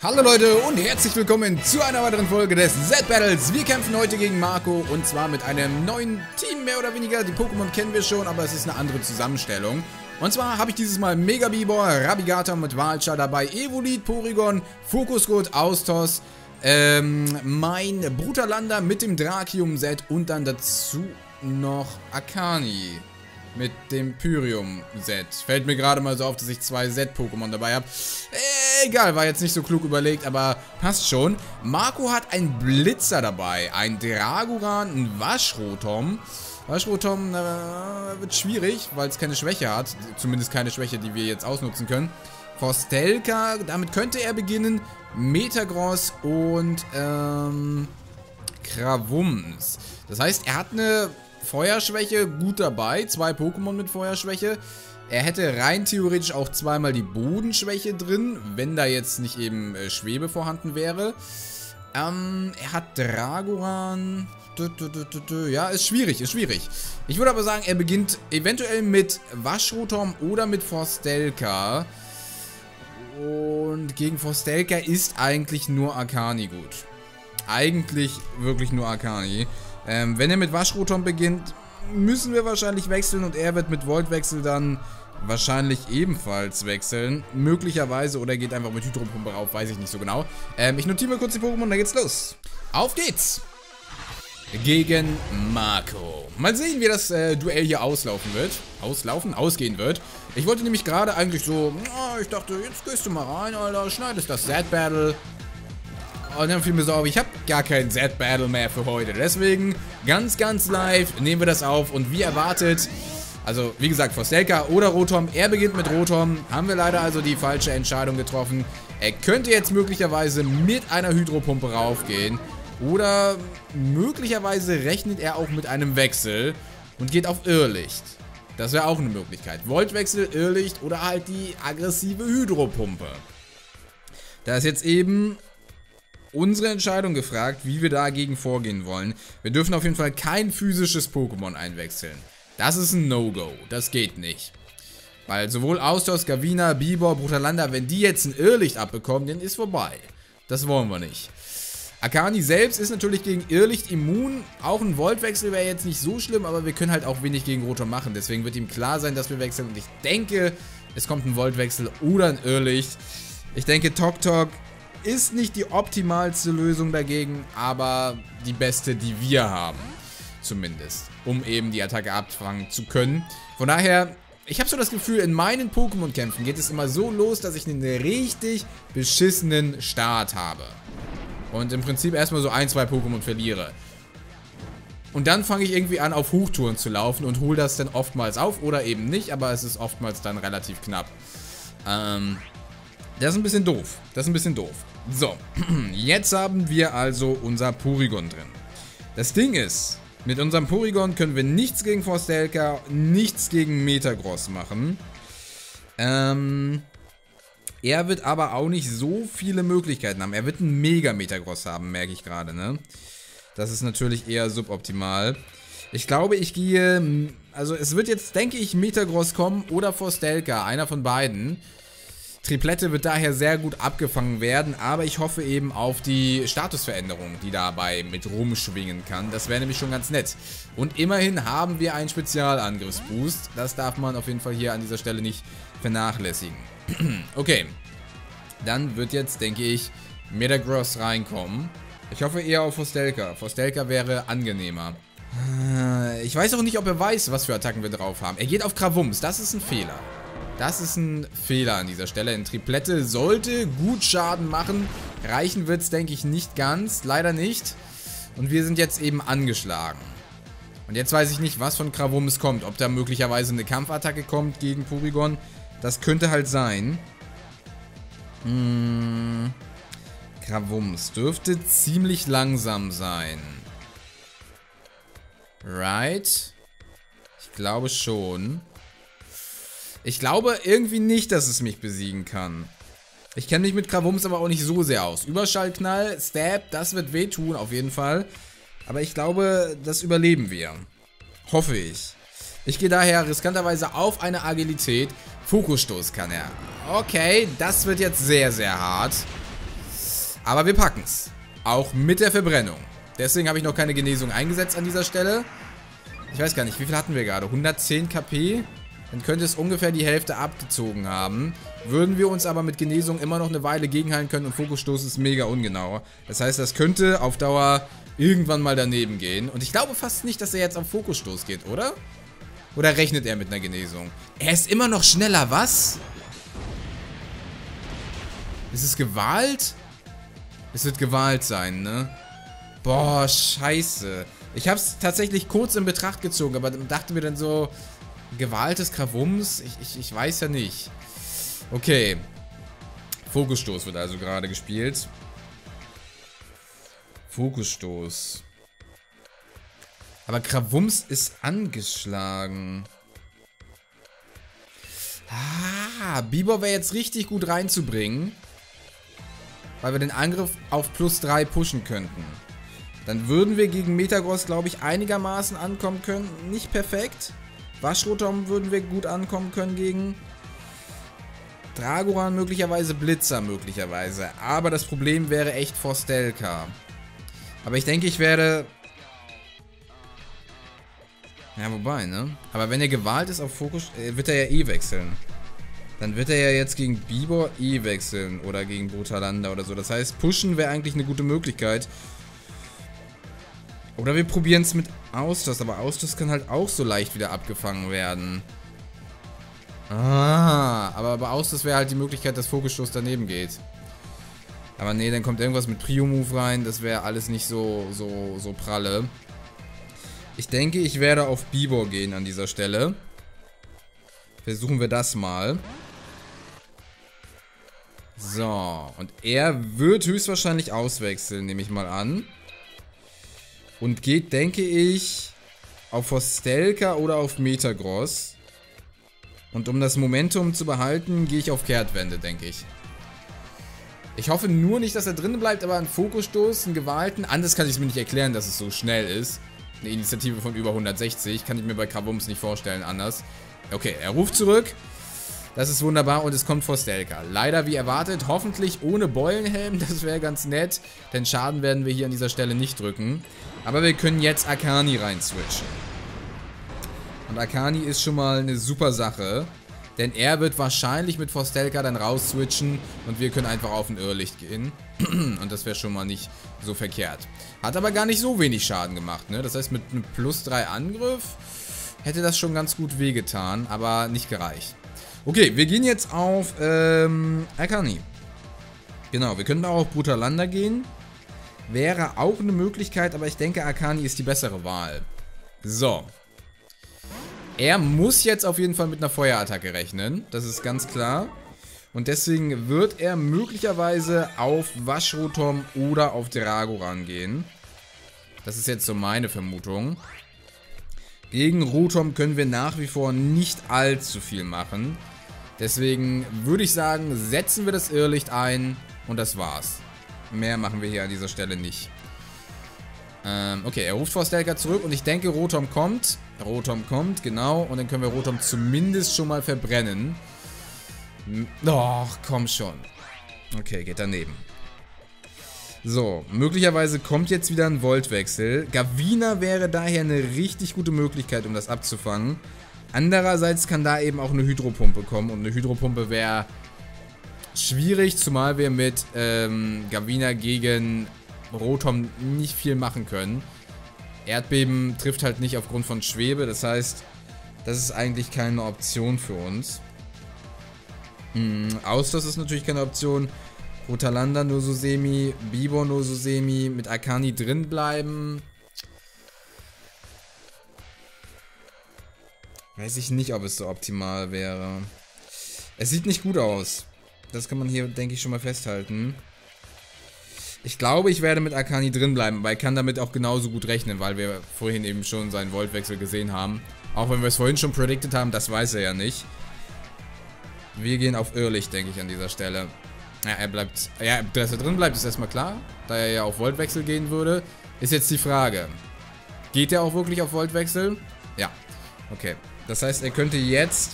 Hallo Leute und herzlich willkommen zu einer weiteren Folge des Z-Battles. Wir kämpfen heute gegen Marco und zwar mit einem neuen Team mehr oder weniger. Die Pokémon kennen wir schon, aber es ist eine andere Zusammenstellung. Und zwar habe ich dieses Mal Mega-Bibor, Rabigata mit Valcha dabei, Evolid, Porygon, Fokusgurt, Austos, mein Brutalanda mit dem Drachium-Z und dann dazu noch Arkani mit dem Pyrium Z. Fällt mir gerade mal so auf, dass ich zwei Z-Pokémon dabei habe. Egal, war jetzt nicht so klug überlegt, aber passt schon. Marco hat einen Blitzer dabei, einen Dragoran, einen Waschrotom. Waschrotom wird schwierig, weil es keine Schwäche hat. Zumindest keine Schwäche, die wir jetzt ausnutzen können. Forstellka, damit könnte er beginnen. Metagross und Krawumms. Das heißt, er hat eine Feuerschwäche gut dabei. Zwei Pokémon mit Feuerschwäche. Er hätte rein theoretisch auch zweimal die Bodenschwäche drin, wenn da jetzt nicht eben Schwebe vorhanden wäre. Er hat Dragoran. Ja, ist schwierig, ist schwierig. Ich würde aber sagen, er beginnt eventuell mit Waschrotom oder mit Forstellka. Und gegen Forstellka ist eigentlich nur Arkani gut. Eigentlich wirklich nur Arkani. Wenn er mit Waschrotom beginnt, müssen wir wahrscheinlich wechseln und er wird mit Voltwechsel dann wahrscheinlich ebenfalls wechseln. Möglicherweise, oder er geht einfach mit Hydropumpe rauf, weiß ich nicht so genau. Ich notiere mal kurz die Pokémon, dann geht's los. Auf geht's! Gegen Marco. Mal sehen, wie das Duell hier auslaufen wird. Ausgehen wird. Ich wollte nämlich gerade eigentlich so, ich dachte, jetzt gehst du mal rein, Alter, schneidest das Z-Battle. Und dann fiel mir so auf, ich habe gar kein Z-Battle mehr für heute. Deswegen, ganz live, nehmen wir das auf. Und wie erwartet, also wie gesagt, Forstellka oder Rotom. Er beginnt mit Rotom. Haben wir leider also die falsche Entscheidung getroffen. Er könnte jetzt möglicherweise mit einer Hydropumpe raufgehen. Oder möglicherweise rechnet er auch mit einem Wechsel und geht auf Irrlicht. Das wäre auch eine Möglichkeit. Voltwechsel, Irrlicht oder halt die aggressive Hydropumpe. Da ist jetzt eben unsere Entscheidung gefragt, wie wir dagegen vorgehen wollen. Wir dürfen auf jeden Fall kein physisches Pokémon einwechseln. Das ist ein No-Go. Das geht nicht. Weil sowohl Austos, Gavina, Bibor, Brutalanda, wenn die jetzt ein Irrlicht abbekommen, dann ist vorbei. Das wollen wir nicht. Arkani selbst ist natürlich gegen Irrlicht immun. Auch ein Voltwechsel wäre jetzt nicht so schlimm, aber wir können halt auch wenig gegen Rotom machen. Deswegen wird ihm klar sein, dass wir wechseln. Und ich denke, es kommt ein Voltwechsel oder ein Irrlicht. Ich denke, Tok-Tok ist nicht die optimalste Lösung dagegen, aber die beste, die wir haben. Zumindest. Um eben die Attacke abfangen zu können. Von daher, ich habe so das Gefühl, in meinen Pokémon-Kämpfen geht es immer so los, dass ich einen richtig beschissenen Start habe. Und im Prinzip erstmal so ein, zwei Pokémon verliere. Und dann fange ich irgendwie an, auf Hochtouren zu laufen und hole das dann oftmals auf oder eben nicht, aber es ist oftmals dann relativ knapp. Das ist ein bisschen doof. So, jetzt haben wir also unser Porygon drin. Das Ding ist, mit unserem Porygon können wir nichts gegen Forstellka, nichts gegen Metagross machen. Er wird aber auch nicht so viele Möglichkeiten haben. Er wird einen Mega-Metagross haben, merke ich gerade, ne? Das ist natürlich eher suboptimal. Ich glaube, ich gehe... Also es wird jetzt, denke ich, Metagross kommen oder Forstellka. Einer von beiden. Triplette wird daher sehr gut abgefangen werden. Aber ich hoffe eben auf die Statusveränderung, die dabei mit rumschwingen kann. Das wäre nämlich schon ganz nett. Und immerhin haben wir einen Spezialangriffsboost. Das darf man auf jeden Fall hier an dieser Stelle nicht vernachlässigen. Okay, dann wird jetzt, denke ich, Metagross reinkommen. Ich hoffe eher auf Forstellka. Forstellka wäre angenehmer. Ich weiß auch nicht, ob er weiß, was für Attacken wir drauf haben. Er geht auf Krawumms. Das ist ein Fehler. Das ist ein Fehler an dieser Stelle. Ein Triplette sollte gut Schaden machen. Reichen wird es, denke ich, nicht ganz. Leider nicht. Und wir sind jetzt eben angeschlagen. Und jetzt weiß ich nicht, was von Krawumms kommt. Ob da möglicherweise eine Kampfattacke kommt gegen Porygon. Das könnte halt sein. Krawumms dürfte ziemlich langsam sein. Right? Ich glaube schon. Ich glaube irgendwie nicht, dass es mich besiegen kann. Ich kenne mich mit Krawumms aber auch nicht so sehr aus. Überschallknall, Stab, das wird wehtun auf jeden Fall. Aber ich glaube, das überleben wir. Hoffe ich. Ich gehe daher riskanterweise auf eine Agilität. Fokusstoß kann er. Okay, das wird jetzt sehr, sehr hart. Aber wir packen es. Auch mit der Verbrennung. Deswegen habe ich noch keine Genesung eingesetzt an dieser Stelle. Ich weiß gar nicht, wie viel hatten wir gerade? 110 KP? Dann könnte es ungefähr die Hälfte abgezogen haben. Würden wir uns aber mit Genesung immer noch eine Weile gegenhalten können und Fokusstoß ist mega ungenau. Das heißt, das könnte auf Dauer irgendwann mal daneben gehen. Und ich glaube fast nicht, dass er jetzt auf Fokusstoß geht, oder? Oder rechnet er mit einer Genesung? Er ist immer noch schneller, was? Ist es Gewalt? Es wird Gewalt sein, ne? Boah, scheiße. Ich hab's tatsächlich kurz in Betracht gezogen, aber dachte mir dann so... Gewaltes Krawumms? Ich weiß ja nicht. Okay. Fokusstoß wird also gerade gespielt. Fokusstoß. Aber Krawumms ist angeschlagen. Ah, Bibor wäre jetzt richtig gut reinzubringen. Weil wir den Angriff auf plus 3 pushen könnten. Dann würden wir gegen Metagross, glaube ich, einigermaßen ankommen können. Nicht perfekt. Waschrotom würden wir gut ankommen können gegen. Dragoran möglicherweise, Blitzer möglicherweise. Aber das Problem wäre echt Forstellka. Aber ich denke, ich werde... Ja, wobei, ne? Aber wenn er gewalt ist auf Fokus... wird er ja eh wechseln. Dann wird er ja jetzt gegen Bibor eh wechseln. Oder gegen Brutalanda oder so. Das heißt, pushen wäre eigentlich eine gute Möglichkeit. Oder wir probieren es mit Austos. Aber Austos kann halt auch so leicht wieder abgefangen werden. Ah, aber bei Austos wäre halt die Möglichkeit, dass Fokusstoß daneben geht. Aber nee, dann kommt irgendwas mit Prio-Move rein. Das wäre alles nicht so pralle. Ich denke, ich werde auf Bibor gehen an dieser Stelle. Versuchen wir das mal. So, und er wird höchstwahrscheinlich auswechseln, nehme ich mal an. Und geht, denke ich, auf Forstellka oder auf Metagross. Und um das Momentum zu behalten, gehe ich auf Kehrtwende, denke ich. Ich hoffe nur nicht, dass er drin bleibt, aber ein Fokusstoß, einen Gewalten. Anders kann ich es mir nicht erklären, dass es so schnell ist. Eine Initiative von über 160. Kann ich mir bei Krawumms nicht vorstellen, anders. Okay, er ruft zurück. Das ist wunderbar und es kommt Forstellka. Leider wie erwartet, hoffentlich ohne Beulenhelm. Das wäre ganz nett, denn Schaden werden wir hier an dieser Stelle nicht drücken. Aber wir können jetzt Arkani rein switchen. Und Arkani ist schon mal eine super Sache. Denn er wird wahrscheinlich mit Forstellka dann raus switchen und wir können einfach auf ein Irrlicht gehen. Und das wäre schon mal nicht so verkehrt. Hat aber gar nicht so wenig Schaden gemacht, ne? Das heißt, mit einem plus 3 Angriff hätte das schon ganz gut wehgetan, aber nicht gereicht. Okay, wir gehen jetzt auf Arkani. Genau, wir könnten auch auf Brutalanda gehen. Wäre auch eine Möglichkeit, aber ich denke, Arkani ist die bessere Wahl. So. Er muss jetzt auf jeden Fall mit einer Feuerattacke rechnen. Das ist ganz klar. Und deswegen wird er möglicherweise auf Waschrotom oder auf Dragoran gehen. Das ist jetzt so meine Vermutung. Gegen Rotom können wir nach wie vor nicht allzu viel machen. Deswegen würde ich sagen, setzen wir das Irrlicht ein und das war's. Mehr machen wir hier an dieser Stelle nicht. Okay, er ruft Forstellka zurück und ich denke, Rotom kommt. Rotom kommt, genau. Und dann können wir Rotom zumindest schon mal verbrennen. Och, komm schon. Okay, geht daneben. So, möglicherweise kommt jetzt wieder ein Voltwechsel. Gavina wäre daher eine richtig gute Möglichkeit, um das abzufangen. Andererseits kann da eben auch eine Hydropumpe kommen. Und eine Hydropumpe wäre schwierig, zumal wir mit Gavina gegen Rotom nicht viel machen können. Erdbeben trifft halt nicht aufgrund von Schwebe. Das heißt, das ist eigentlich keine Option für uns. Austos ist natürlich keine Option. Brutalanda nur so semi, Bibor nur so semi, mit Arkani drin bleiben. Weiß ich nicht, ob es so optimal wäre. Es sieht nicht gut aus. Das kann man hier, denke ich, schon mal festhalten. Ich glaube, ich werde mit Arkani drin bleiben, weil ich kann damit auch genauso gut rechnen, weil wir vorhin eben schon seinen Voltwechsel gesehen haben. Auch wenn wir es vorhin schon predicted haben, das weiß er ja nicht. Wir gehen auf Irrlicht, denke ich, an dieser Stelle. Ja, er bleibt. Ja, dass er drin bleibt, ist erstmal klar. Da er ja auf Voltwechsel gehen würde. Ist jetzt die Frage. Geht er auch wirklich auf Voltwechsel? Ja. Okay. Das heißt, er könnte jetzt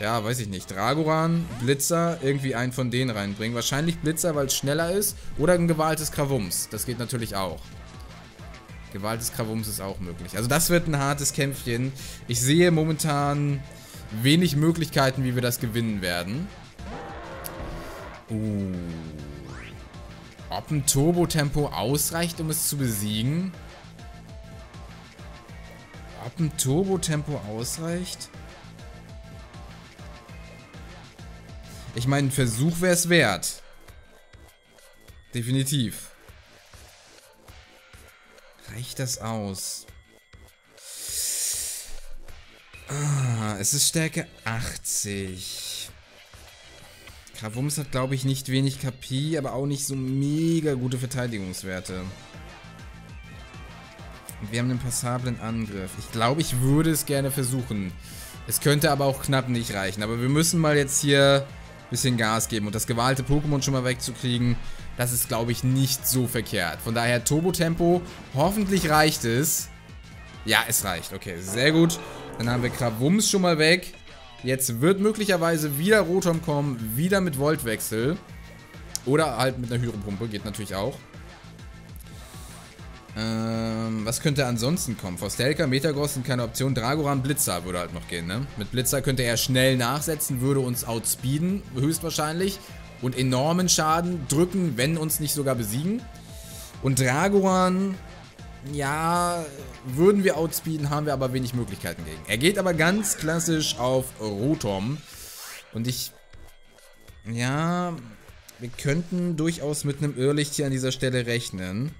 ja, weiß ich nicht, Dragoran, Blitzer, irgendwie einen von denen reinbringen. Wahrscheinlich Blitzer, weil es schneller ist. Oder ein gewahltes Krawumms. Das geht natürlich auch. Gewaltes Krawumms ist auch möglich. Also das wird ein hartes Kämpfchen. Ich sehe momentan wenig Möglichkeiten, wie wir das gewinnen werden. Ob ein Turbo-Tempo ausreicht, um es zu besiegen? Ob ein Turbo-Tempo ausreicht? Ich meine, ein Versuch wäre es wert. Definitiv. Reicht das aus? Ah, es ist Stärke 80. Krawumms hat, glaube ich, nicht wenig KP, aber auch nicht so mega gute Verteidigungswerte. Und wir haben einen passablen Angriff. Ich glaube, ich würde es gerne versuchen. Es könnte aber auch knapp nicht reichen. Aber wir müssen mal jetzt hier ein bisschen Gas geben. Und das gewahlte Pokémon schon mal wegzukriegen, das ist, glaube ich, nicht so verkehrt. Von daher Turbo-Tempo. Hoffentlich reicht es. Ja, es reicht. Okay, sehr gut. Dann haben wir Krawumms schon mal weg. Jetzt wird möglicherweise wieder Rotom kommen. Wieder mit Voltwechsel. Oder halt mit einer Hydropumpe. Geht natürlich auch. Was könnte ansonsten kommen? Forstellka, Metagross sind keine Option. Dragoran, Blitzer würde halt noch gehen, ne? Mit Blitzer könnte er schnell nachsetzen. Würde uns outspeeden. Höchstwahrscheinlich. Und enormen Schaden drücken, wenn uns nicht sogar besiegen. Und Dragoran, ja, würden wir outspeeden, haben wir aber wenig Möglichkeiten gegen. Er geht aber ganz klassisch auf Rotom. Und ich, ja, wir könnten durchaus mit einem Irrlicht hier an dieser Stelle rechnen.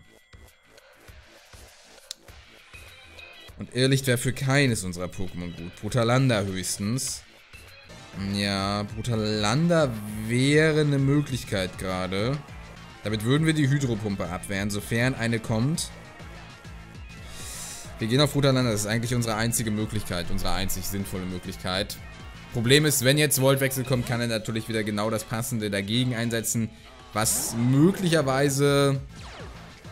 Und Irrlicht wäre für keines unserer Pokémon gut. Brutalanda höchstens. Ja, Brutalanda wäre eine Möglichkeit gerade. Damit würden wir die Hydropumpe abwehren, sofern eine kommt. Wir gehen auf Brutalanda, das ist eigentlich unsere einzige Möglichkeit, unsere einzig sinnvolle Möglichkeit. Problem ist, wenn jetzt Voltwechsel kommt, kann er natürlich wieder genau das Passende dagegen einsetzen, was möglicherweise...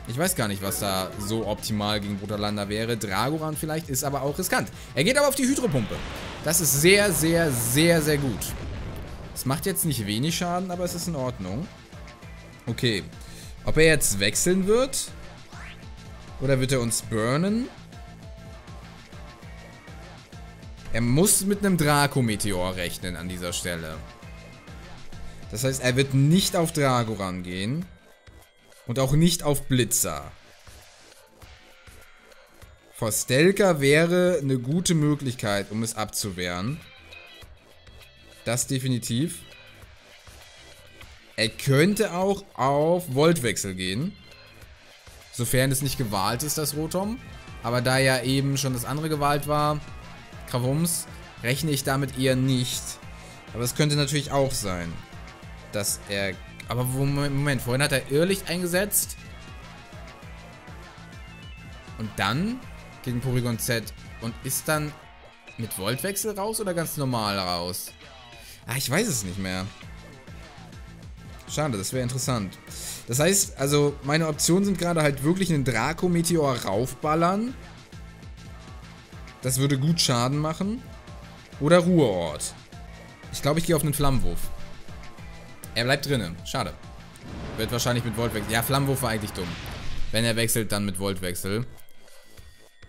Ich weiß gar nicht, was da so optimal gegen Brutalanda wäre. Dragoran vielleicht, ist aber auch riskant. Er geht aber auf die Hydropumpe. Das ist sehr, sehr, sehr, sehr gut. Es macht jetzt nicht wenig Schaden, aber es ist in Ordnung. Okay. Ob er jetzt wechseln wird? Oder wird er uns burnen? Er muss mit einem Draco-Meteor rechnen an dieser Stelle. Das heißt, er wird nicht auf Dragoran gehen. Und auch nicht auf Blitzer. Forstellka wäre eine gute Möglichkeit, um es abzuwehren. Das definitiv. Er könnte auch auf Voltwechsel gehen. Sofern es nicht gewahlt ist, das Rotom. Aber da ja eben schon das andere gewahlt war, Krawumms, rechne ich damit eher nicht. Aber es könnte natürlich auch sein, dass er... Aber Moment, vorhin hat er Irrlicht eingesetzt. Und dann gegen Porygon Z. Und ist dann mit Voltwechsel raus oder ganz normal raus? Ah, ich weiß es nicht mehr. Schade, das wäre interessant. Das heißt, also meine Optionen sind gerade halt wirklich einen Draco-Meteor raufballern. Das würde gut Schaden machen. Oder Ruheort. Ich glaube, ich gehe auf einen Flammenwurf. Er bleibt drinnen. Schade. Wird wahrscheinlich mit Voltwechsel. Ja, Flammenwurf war eigentlich dumm. Wenn er wechselt, dann mit Voltwechsel.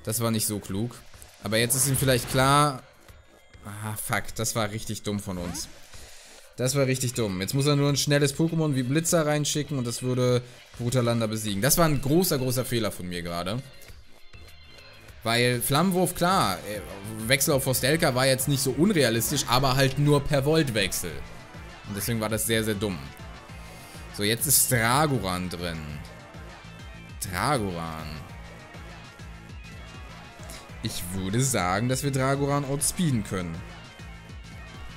Das war nicht so klug. Aber jetzt ist ihm vielleicht klar... Ah, fuck. Das war richtig dumm von uns. Das war richtig dumm. Jetzt muss er nur ein schnelles Pokémon wie Blitzer reinschicken und das würde Brutalanda besiegen. Das war ein großer, großer Fehler von mir gerade. Weil Flammenwurf, klar, Wechsel auf Forstellka war jetzt nicht so unrealistisch, aber halt nur per Voltwechsel. Und deswegen war das sehr, sehr dumm. So, jetzt ist Dragoran drin. Dragoran. Ich würde sagen, dass wir Dragoran outspeeden können.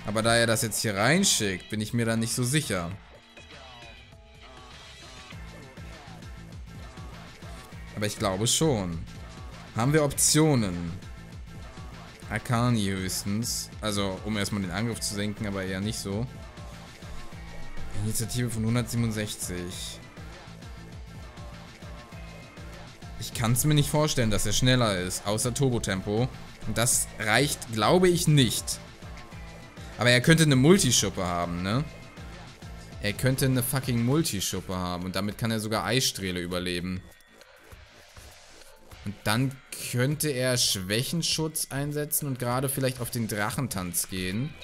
Aber da er das jetzt hier reinschickt, bin ich mir da nicht so sicher. Aber ich glaube schon. Haben wir Optionen? Arkani höchstens. Also, um erstmal den Angriff zu senken, aber eher nicht so. Initiative von 167. Ich kann es mir nicht vorstellen, dass er schneller ist, außer Turbotempo. Und das reicht, glaube ich, nicht. Aber er könnte eine Multischuppe haben, ne? Er könnte eine fucking Multischuppe haben. Und damit kann er sogar Eissträhle überleben. Und dann könnte er Schwächenschutz einsetzen und gerade vielleicht auf den Drachentanz gehen.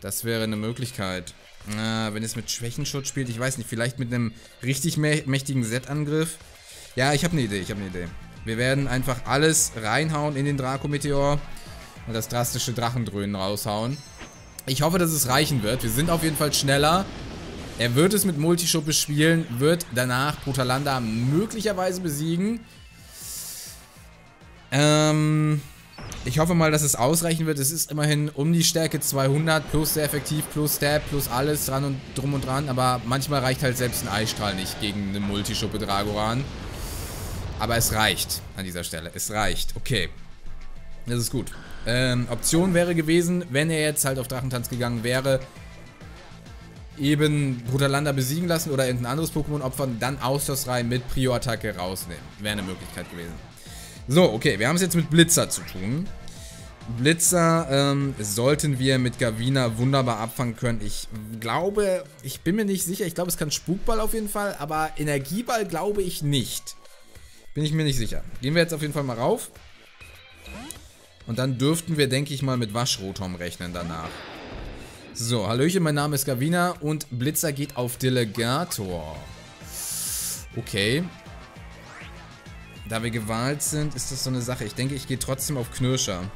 Das wäre eine Möglichkeit. Wenn es mit Schwächenschutz spielt, ich weiß nicht, vielleicht mit einem richtig mächtigen Z-Angriff. Ja, ich habe eine Idee, Wir werden einfach alles reinhauen in den Draco-Meteor und das drastische Drachendröhnen raushauen. Ich hoffe, dass es reichen wird. Wir sind auf jeden Fall schneller. Er wird es mit Multischuppe spielen, wird danach Brutalanda möglicherweise besiegen. Ich hoffe mal, dass es ausreichen wird. Es ist immerhin um die Stärke 200 plus sehr effektiv, plus Stab, plus alles dran und drum und dran. Aber manchmal reicht halt selbst ein Eisstrahl nicht gegen eine Multischuppe Dragoran. Aber es reicht an dieser Stelle. Es reicht. Okay. Das ist gut. Option wäre gewesen, wenn er jetzt halt auf Drachentanz gegangen wäre, eben Brutalanda besiegen lassen oder irgendein anderes Pokémon opfern, dann Austos rein mit Prio-Attacke rausnehmen. Wäre eine Möglichkeit gewesen. So, okay, wir haben es jetzt mit Blitzer zu tun. Blitzer sollten wir mit Gavina wunderbar abfangen können. Ich glaube, ich bin mir nicht sicher. Ich glaube, es kann Spukball auf jeden Fall, aber Energieball glaube ich nicht. Bin ich mir nicht sicher. Gehen wir jetzt auf jeden Fall mal rauf. Und dann dürften wir, denke ich mal, mit Waschrotom rechnen danach. So, Hallöchen, mein Name ist Gavina und Blitzer geht auf Delegator. Okay. Da wir gewählt sind, ist das so eine Sache. Ich denke, ich gehe trotzdem auf Knirscher.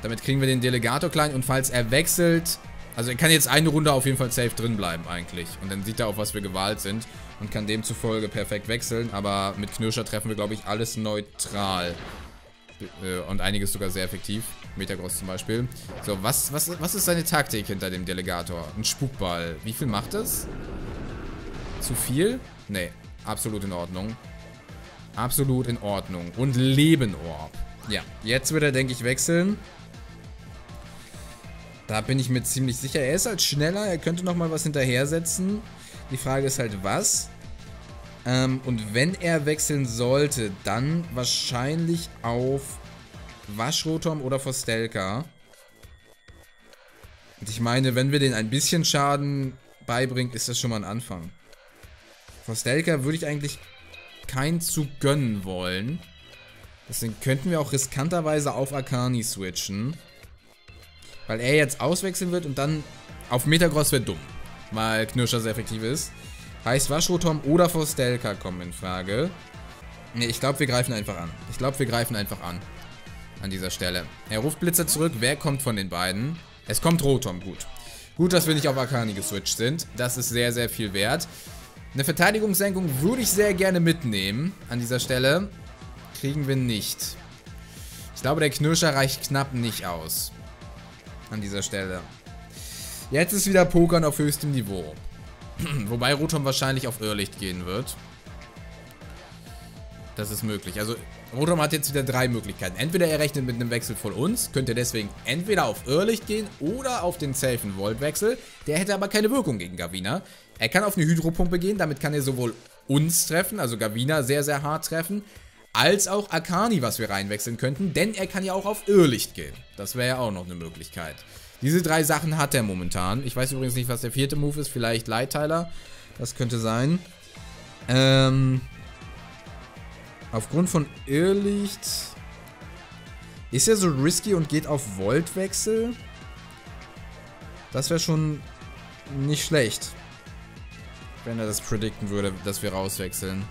Damit kriegen wir den Delegator klein und falls er wechselt... Also er kann jetzt eine Runde auf jeden Fall safe drin bleiben eigentlich. Und dann sieht er, auf was wir gewählt sind und kann demzufolge perfekt wechseln. Aber mit Knirscher treffen wir, glaube ich, alles neutral. Und einiges sogar sehr effektiv. Metagross zum Beispiel. So, was ist seine Taktik hinter dem Delegator? Ein Spukball. Wie viel macht das? Zu viel? Nee, absolut in Ordnung. Absolut in Ordnung. Und Lebenorb. Ja, jetzt wird er, denke ich, wechseln. Da bin ich mir ziemlich sicher. Er ist halt schneller. Er könnte nochmal was hinterhersetzen. Die Frage ist halt, was? Und wenn er wechseln sollte, dann wahrscheinlich auf Waschrotom oder Forstellka. Und ich meine, wenn wir den ein bisschen Schaden beibringen, ist das schon mal ein Anfang. Forstellka würde ich eigentlich keinen zu gönnen wollen. Deswegen könnten wir auch riskanterweise auf Arkani switchen. Weil er jetzt auswechseln wird und dann auf Metagross wäre dumm. Weil Knirscher sehr effektiv ist. Heißt, Waschrotom oder Forstellka kommen in Frage. Ne, ich glaube, wir greifen einfach an. An dieser Stelle. Er ruft Blitzer zurück. Wer kommt von den beiden? Es kommt Rotom. Gut. Gut, dass wir nicht auf Arkani geswitcht sind. Das ist sehr, sehr viel wert. Eine Verteidigungssenkung würde ich sehr gerne mitnehmen. An dieser Stelle kriegen wir nicht. Ich glaube, der Knirscher reicht knapp nicht aus. An dieser Stelle. Jetzt ist wieder Pokern auf höchstem Niveau. Wobei Rotom wahrscheinlich auf Irrlicht gehen wird. Das ist möglich. Also Rotom hat jetzt wieder drei Möglichkeiten. Entweder er rechnet mit einem Wechsel von uns. Könnte deswegen entweder auf Irrlicht gehen oder auf den safen Volt-Wechsel. Der hätte aber keine Wirkung gegen Gavina. Er kann auf eine Hydropumpe gehen. Damit kann er sowohl uns treffen, also Gavina sehr, sehr hart treffen, als auch Arkani, was wir reinwechseln könnten. Denn er kann ja auch auf Irrlicht gehen. Das wäre ja auch noch eine Möglichkeit. Diese drei Sachen hat er momentan. Ich weiß übrigens nicht, was der vierte Move ist. Vielleicht Leitteiler. Das könnte sein. Aufgrund von Irrlicht... Ist er so risky und geht auf Voltwechsel? Das wäre schon nicht schlecht. Wenn er das predikten würde, dass wir rauswechseln.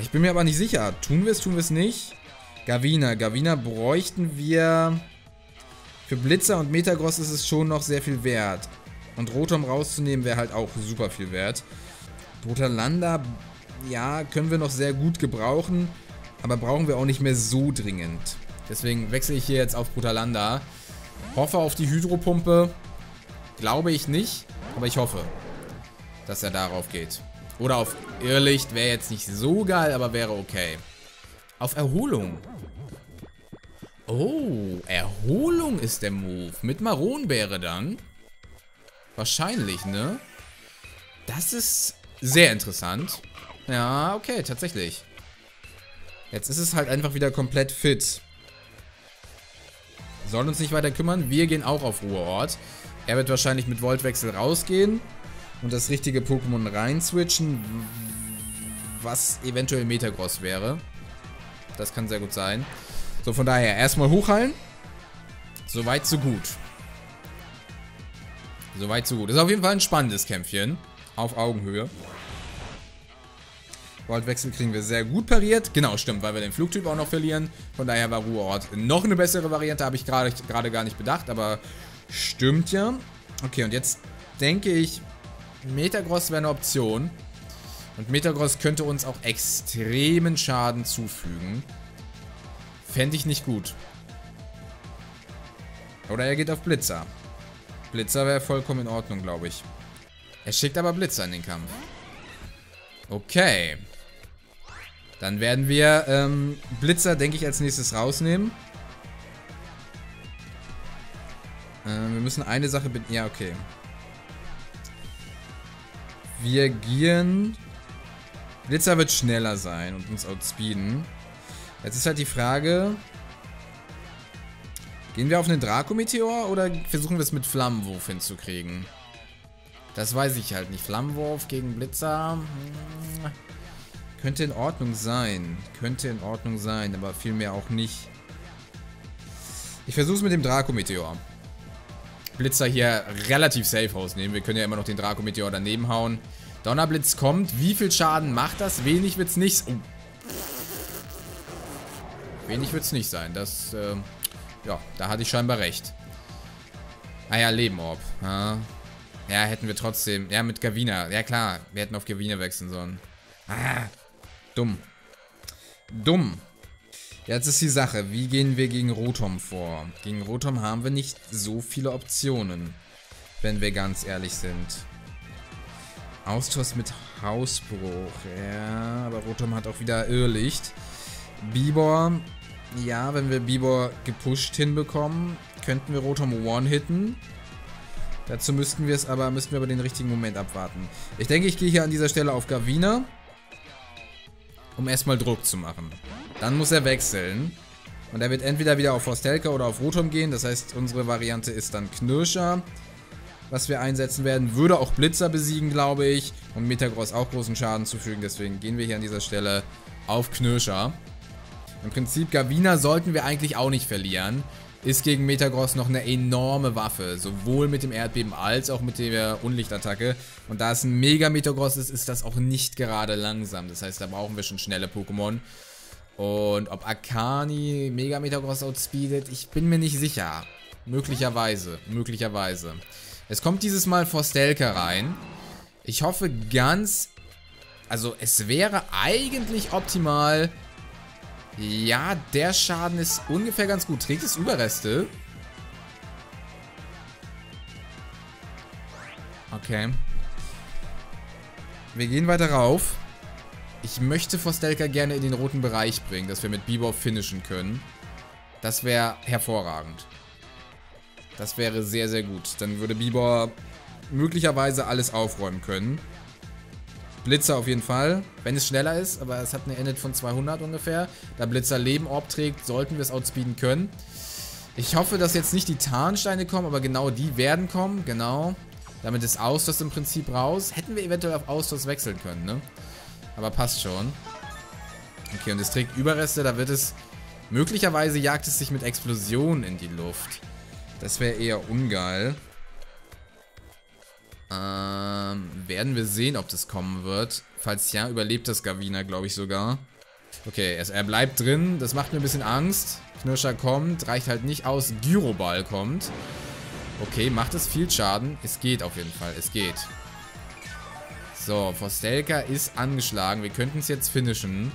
Ich bin mir aber nicht sicher. Tun wir es nicht? Gavina. Gavina bräuchten wir... Für Blitzer und Metagross ist es schon noch sehr viel wert. Und Rotom rauszunehmen wäre halt auch super viel wert. Brutalanda, ja, können wir noch sehr gut gebrauchen. Aber brauchen wir auch nicht mehr so dringend. Deswegen wechsle ich hier jetzt auf Brutalanda. Hoffe auf die Hydropumpe. Glaube ich nicht, aber ich hoffe, dass er darauf geht. Oder auf Irrlicht wäre jetzt nicht so geil, aber wäre okay. Auf Erholung. Oh, Erholung ist der Move. Mit Maronbeere dann. Wahrscheinlich, ne? Das ist sehr interessant. Ja, okay, tatsächlich. Jetzt ist es halt einfach wieder komplett fit. Soll uns nicht weiter kümmern. Wir gehen auch auf Ruheort. Er wird wahrscheinlich mit Voltwechsel rausgehen und das richtige Pokémon rein switchen, was eventuell Metagross wäre. Das kann sehr gut sein. So, von daher erstmal hochheilen. Soweit, so gut. Soweit, so gut. Ist auf jeden Fall ein spannendes Kämpfchen. Auf Augenhöhe. Voltwechsel kriegen wir sehr gut pariert. Genau, stimmt, weil wir den Flugtyp auch noch verlieren. Von daher war Ruheort noch eine bessere Variante. Habe ich gerade gar nicht bedacht, aber stimmt ja. Okay, und jetzt denke ich, Metagross wäre eine Option. Und Metagross könnte uns auch extremen Schaden zufügen. Fände ich nicht gut. Oder er geht auf Blitzer. Blitzer wäre vollkommen in Ordnung, glaube ich. Er schickt aber Blitzer in den Kampf. Okay. Dann werden wir Blitzer, denke ich, als nächstes rausnehmen. Wir müssen eine Sache... Ja, okay. Wir gieren... Blitzer wird schneller sein und uns outspeeden. Jetzt ist halt die Frage... Gehen wir auf einen Draco-Meteor oder versuchen wir das mit Flammenwurf hinzukriegen? Das weiß ich halt nicht. Flammenwurf gegen Blitzer... Könnte in Ordnung sein. Könnte in Ordnung sein, aber vielmehr auch nicht. Ich versuch's mit dem Draco-Meteor. Blitzer hier relativ safe rausnehmen. Wir können ja immer noch den Draco-Meteor daneben hauen. Donnerblitz kommt. Wie viel Schaden macht das? Wenig wird's nicht... Oh. Wenig wird's nicht sein. Das, ja, da hatte ich scheinbar recht. Ah ja, Lebenorb. Ja. Ja, hätten wir trotzdem... Ja, mit Gavina. Ja, klar. Wir hätten auf Gavina wechseln sollen. Ah, dumm. Dumm. Jetzt ist die Sache. Wie gehen wir gegen Rotom vor? Gegen Rotom haben wir nicht so viele Optionen. Wenn wir ganz ehrlich sind. Austos mit Hausbruch. Ja, aber Rotom hat auch wieder Irrlicht. Bibor. Ja, wenn wir Bibor gepusht hinbekommen, könnten wir Rotom one-hitten. Dazu müssten wir aber den richtigen Moment abwarten. Ich denke, ich gehe hier an dieser Stelle auf Gavina, um erstmal Druck zu machen. Dann muss er wechseln. Und er wird entweder wieder auf Forstellka oder auf Rotom gehen. Das heißt, unsere Variante ist dann Knirscher, was wir einsetzen werden. Würde auch Blitzer besiegen, glaube ich. Und Metagross auch großen Schaden zufügen. Deswegen gehen wir hier an dieser Stelle auf Knirscher. Im Prinzip, Gavina sollten wir eigentlich auch nicht verlieren. Ist gegen Metagross noch eine enorme Waffe. Sowohl mit dem Erdbeben als auch mit der Unlichtattacke. Und da es ein Mega-Metagross ist, ist das auch nicht gerade langsam. Das heißt, da brauchen wir schon schnelle Pokémon. Und ob Arkani Mega-Metagross outspeedet, ich bin mir nicht sicher. Möglicherweise. Möglicherweise. Es kommt dieses Mal Forstellka rein. Ich hoffe ganz... Also, es wäre eigentlich optimal... Ja, der Schaden ist ungefähr ganz gut. Trägt es Überreste? Okay. Wir gehen weiter rauf. Ich möchte Forstellka gerne in den roten Bereich bringen, dass wir mit Bibor finishen können. Das wäre hervorragend. Das wäre sehr, sehr gut. Dann würde Bibor möglicherweise alles aufräumen können. Blitzer auf jeden Fall, wenn es schneller ist, aber es hat eine Ended von 200 ungefähr. Da Blitzer Lebenorb trägt, sollten wir es outspeeden können. Ich hoffe, dass jetzt nicht die Tarnsteine kommen, aber genau die werden kommen, genau. Damit ist Austos im Prinzip raus. Hätten wir eventuell auf Austos wechseln können, ne? Aber passt schon. Okay, und es trägt Überreste, da wird es... Möglicherweise jagt es sich mit Explosionen in die Luft. Das wäre eher ungeil. Werden wir sehen, ob das kommen wird. Falls ja, überlebt das Gavina, glaube ich sogar. Okay, er bleibt drin. Das macht mir ein bisschen Angst. Knirscher kommt, reicht halt nicht aus. Gyroball kommt. Okay, macht es viel Schaden. Es geht auf jeden Fall, es geht. So, Forstellka ist angeschlagen. Wir könnten es jetzt finishen.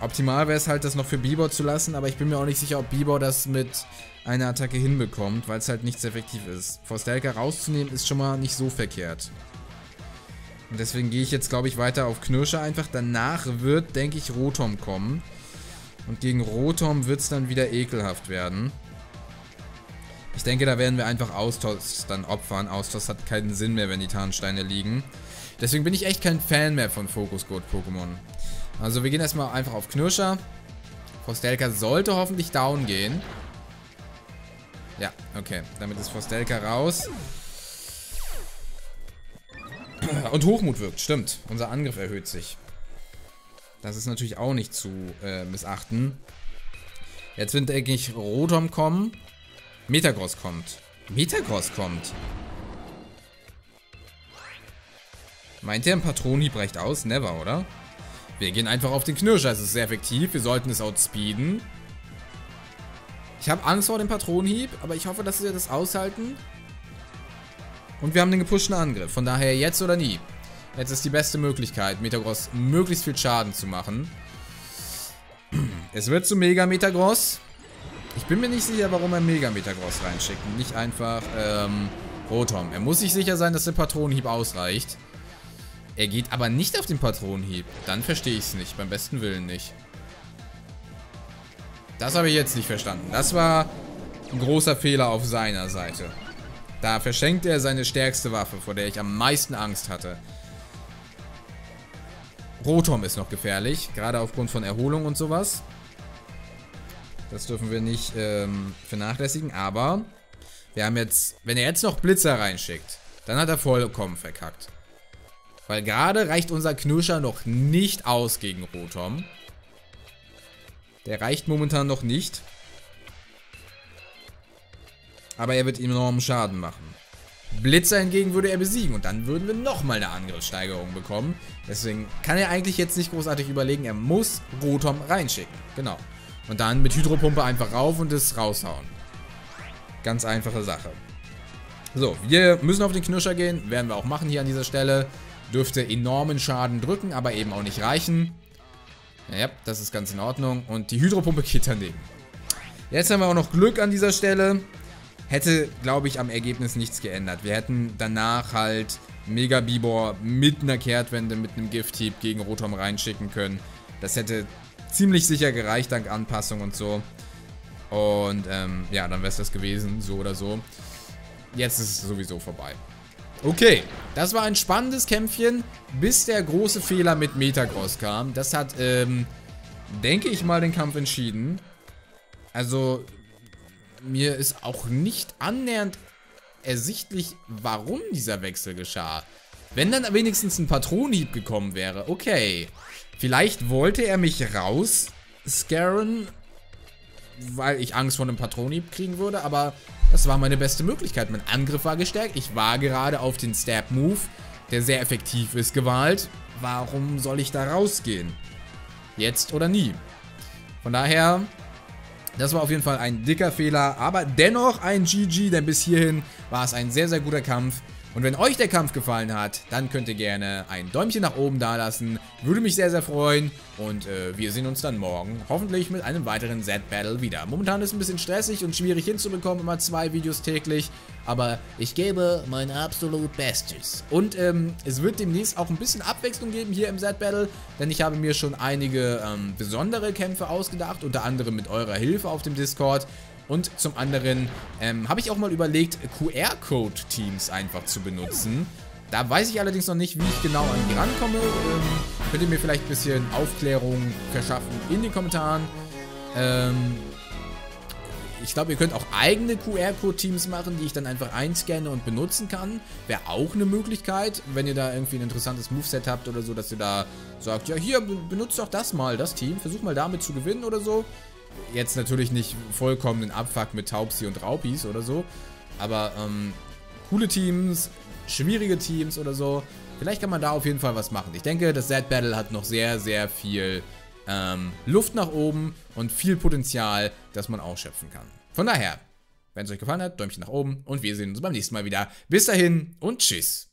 Optimal wäre es halt, das noch für Bibor zu lassen, aber ich bin mir auch nicht sicher, ob Bibor das mit einer Attacke hinbekommt, weil es halt nicht sehr effektiv ist. Forstellka rauszunehmen ist schon mal nicht so verkehrt. Und deswegen gehe ich jetzt, glaube ich, weiter auf Knirscher einfach. Danach wird, denke ich, Rotom kommen. Und gegen Rotom wird es dann wieder ekelhaft werden. Ich denke, da werden wir einfach Austos dann opfern. Austos hat keinen Sinn mehr, wenn die Tarnsteine liegen. Deswegen bin ich echt kein Fan mehr von Fokusgurt-Pokémon. Also wir gehen erstmal einfach auf Knirscher. Forstellka sollte hoffentlich down gehen. Ja, okay. Damit ist Forstellka raus. Und Hochmut wirkt, stimmt. Unser Angriff erhöht sich. Das ist natürlich auch nicht zu missachten. Jetzt wird eigentlich Rotom kommen. Metagross kommt. Metagross kommt. Meint ihr, ein Patronenhieb reicht aus? Never, oder? Wir gehen einfach auf den Knirscher. Es ist sehr effektiv. Wir sollten es outspeeden. Ich habe Angst vor dem Patronenhieb, aber ich hoffe, dass wir das aushalten. Und wir haben den gepushten Angriff. Von daher jetzt oder nie. Jetzt ist die beste Möglichkeit, Metagross möglichst viel Schaden zu machen. Es wird zu Mega Metagross. Ich bin mir nicht sicher, warum er Mega Metagross reinschickt und nicht einfach Rotom. Er muss sich sicher sein, dass der Patronenhieb ausreicht. Er geht aber nicht auf den Patronenhieb. Dann verstehe ich es nicht. Beim besten Willen nicht. Das habe ich jetzt nicht verstanden. Das war ein großer Fehler auf seiner Seite. Da verschenkt er seine stärkste Waffe, vor der ich am meisten Angst hatte. Rotom ist noch gefährlich. Gerade aufgrund von Erholung und sowas. Das dürfen wir nicht vernachlässigen. Aber wir haben jetzt... Wenn er jetzt noch Blitzer reinschickt, dann hat er vollkommen verkackt. Weil gerade reicht unser Knirscher noch nicht aus gegen Rotom. Der reicht momentan noch nicht. Aber er wird enormen Schaden machen. Blitzer hingegen würde er besiegen. Und dann würden wir nochmal eine Angriffssteigerung bekommen. Deswegen kann er eigentlich jetzt nicht großartig überlegen. Er muss Rotom reinschicken. Genau. Und dann mit Hydropumpe einfach rauf und es raushauen. Ganz einfache Sache. So, wir müssen auf den Knirscher gehen. Werden wir auch machen hier an dieser Stelle. Dürfte enormen Schaden drücken, aber eben auch nicht reichen. Ja, das ist ganz in Ordnung. Und die Hydropumpe geht daneben. Jetzt haben wir auch noch Glück an dieser Stelle. Hätte, glaube ich, am Ergebnis nichts geändert. Wir hätten danach halt Mega-Bibor mit einer Kehrtwende, mit einem Gifthieb gegen Rotom reinschicken können. Das hätte ziemlich sicher gereicht, dank Anpassung und so. Und ja, dann wäre es das gewesen, so oder so. Jetzt ist es sowieso vorbei. Okay, das war ein spannendes Kämpfchen, bis der große Fehler mit Metagross kam. Das hat, denke ich mal, den Kampf entschieden. Also, mir ist auch nicht annähernd ersichtlich, warum dieser Wechsel geschah. Wenn dann wenigstens ein Patronenhieb gekommen wäre, okay. Vielleicht wollte er mich raus scaren, weil ich Angst vor einem Patronenhieb kriegen würde, aber... Das war meine beste Möglichkeit. Mein Angriff war gestärkt. Ich war gerade auf den Stab-Move, der sehr effektiv ist, gewalt. Warum soll ich da rausgehen? Jetzt oder nie. Von daher, das war auf jeden Fall ein dicker Fehler. Aber dennoch ein GG, denn bis hierhin war es ein sehr, sehr guter Kampf. Und wenn euch der Kampf gefallen hat, dann könnt ihr gerne ein Däumchen nach oben dalassen. Würde mich sehr, sehr freuen. Und wir sehen uns dann morgen hoffentlich mit einem weiteren Z-Battle wieder. Momentan ist es ein bisschen stressig und schwierig hinzubekommen, immer 2 Videos täglich. Aber ich gebe mein absolut Bestes. Und es wird demnächst auch ein bisschen Abwechslung geben hier im Z-Battle. Denn ich habe mir schon einige besondere Kämpfe ausgedacht. Unter anderem mit eurer Hilfe auf dem Discord. Und zum anderen habe ich auch mal überlegt, QR-Code-Teams einfach zu benutzen. Da weiß ich allerdings noch nicht, wie ich genau an die rankomme. Könnt ihr mir vielleicht ein bisschen Aufklärung verschaffen in den Kommentaren. Ich glaube, ihr könnt auch eigene QR-Code-Teams machen, die ich dann einfach einscanne und benutzen kann. Wäre auch eine Möglichkeit, wenn ihr da irgendwie ein interessantes Moveset habt oder so, dass ihr da sagt, ja hier, benutzt doch das mal, das Team. Versuch mal damit zu gewinnen oder so. Jetzt natürlich nicht vollkommenen Abfuck mit Taubsi und Raupis oder so. Aber coole Teams, schwierige Teams oder so. Vielleicht kann man da auf jeden Fall was machen. Ich denke, das Z-Battle hat noch sehr, sehr viel Luft nach oben und viel Potenzial, das man ausschöpfen kann. Von daher, wenn es euch gefallen hat, Däumchen nach oben und wir sehen uns beim nächsten Mal wieder. Bis dahin und tschüss.